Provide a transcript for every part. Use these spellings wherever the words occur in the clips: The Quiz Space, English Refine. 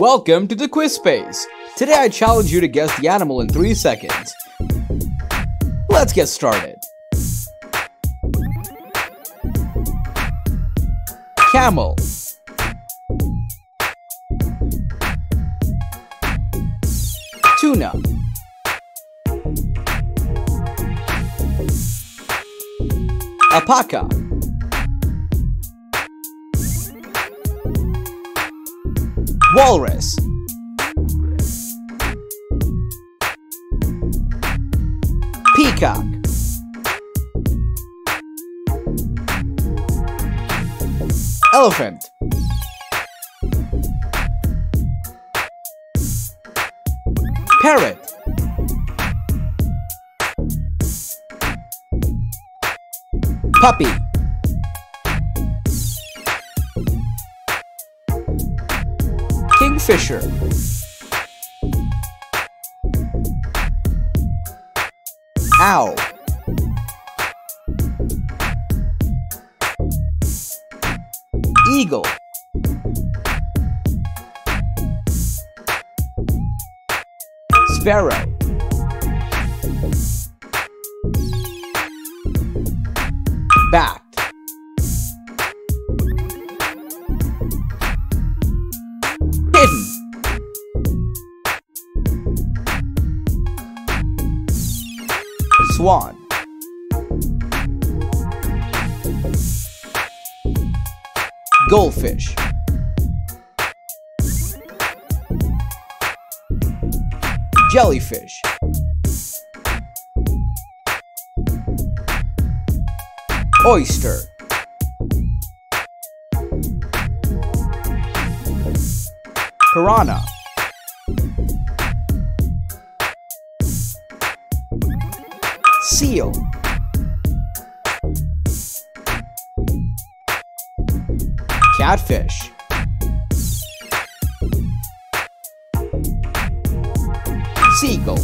Welcome to the Quiz Space. Today I challenge you to guess the animal in 3 seconds. Let's get started. Camel. Tuna. Alpaca. Walrus. Peacock. Elephant. Parrot. Puppy. Kingfisher. Owl. Eagle. Sparrow. Bat. Kitten. Swan. Goldfish. Jellyfish. Oyster. Piranha. Seal. Catfish. Seagull.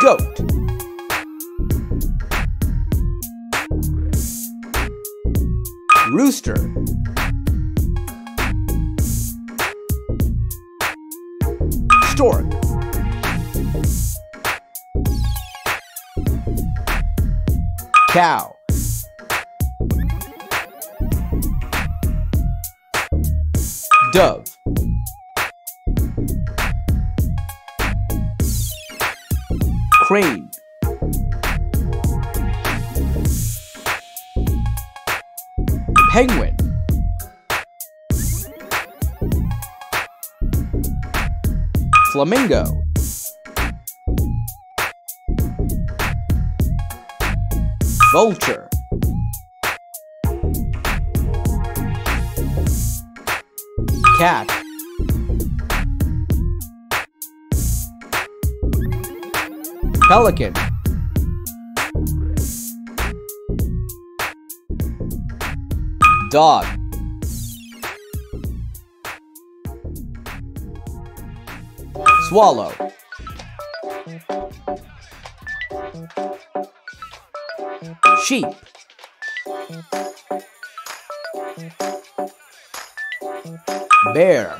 Goat. Rooster. Stork. Cow. Dove. Crane. Penguin. Flamingo. Vulture. Cat. Pelican. Dog. Swallow. Sheep. Bear.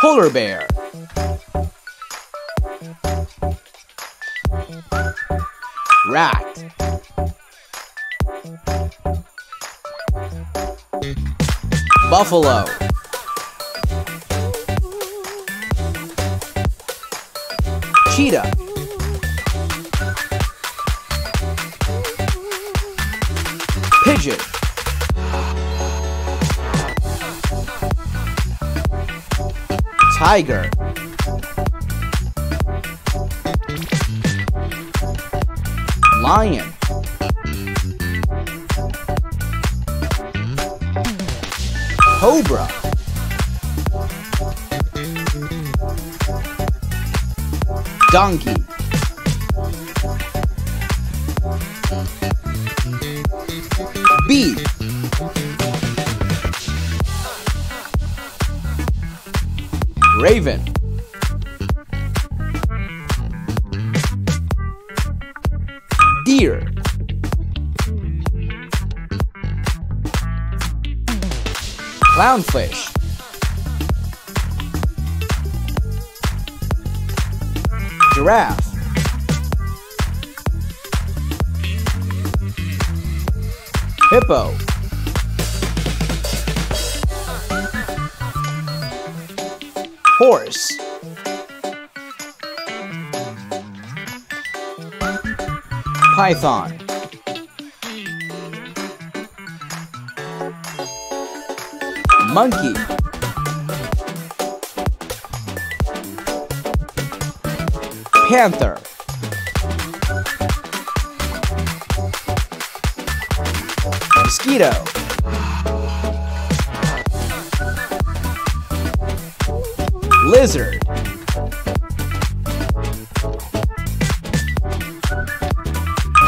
Polar bear. Rat. Buffalo. Cheetah. Pigeon. Tiger. Lion. Cobra. Donkey. Bee. Raven. Deer. Clownfish. Giraffe. Hippo. Horse. Python. Monkey. Panther. Mosquito. Lizard.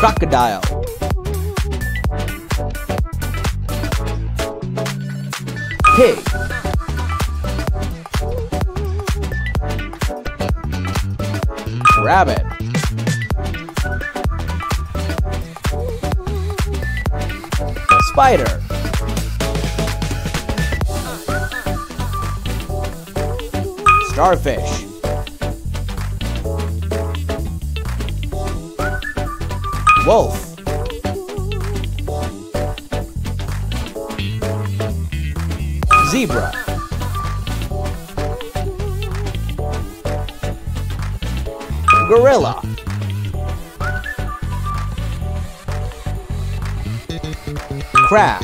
Crocodile. Pig. Rabbit. Spider. Starfish. Wolf. Zebra. Gorilla. Crab.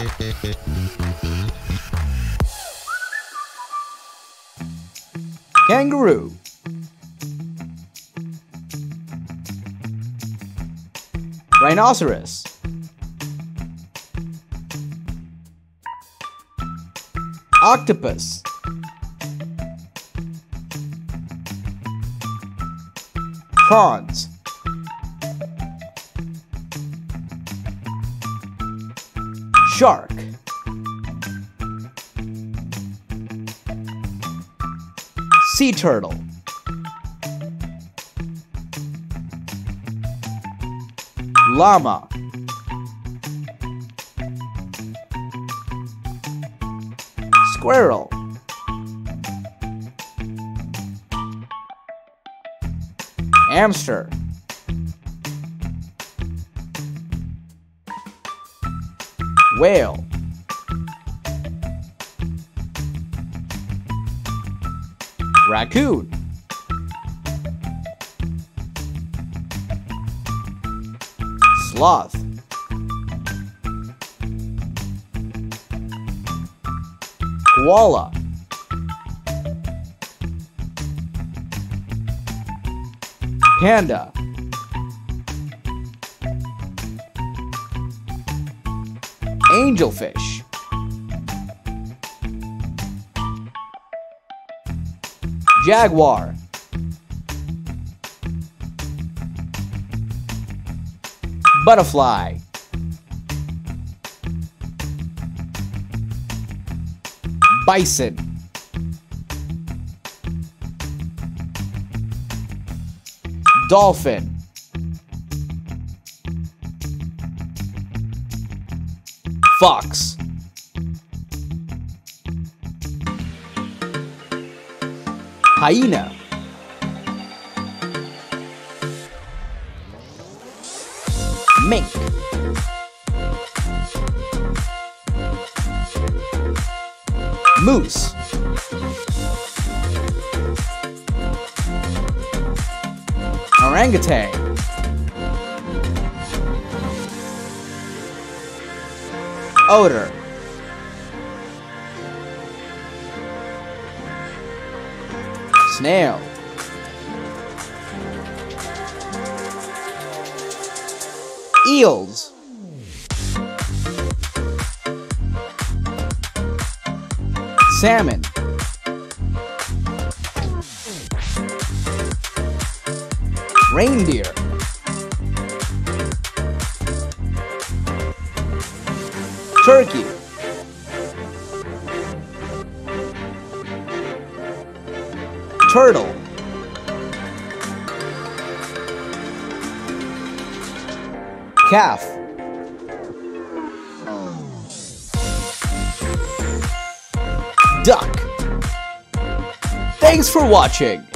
Kangaroo. Rhinoceros. Octopus. Prawns. Shark. Sea turtle. Llama. Squirrel. Hamster. Whale. Raccoon. Sloth. Koala. Panda. Angelfish. Jaguar. Butterfly. Bison. Dolphin. Fox. Hyena. Mink. Moose. Orangutan. Otter. Snail. Eels. Salmon. Reindeer. Turkey. Turtle. calf. Duck. Thanks for watching.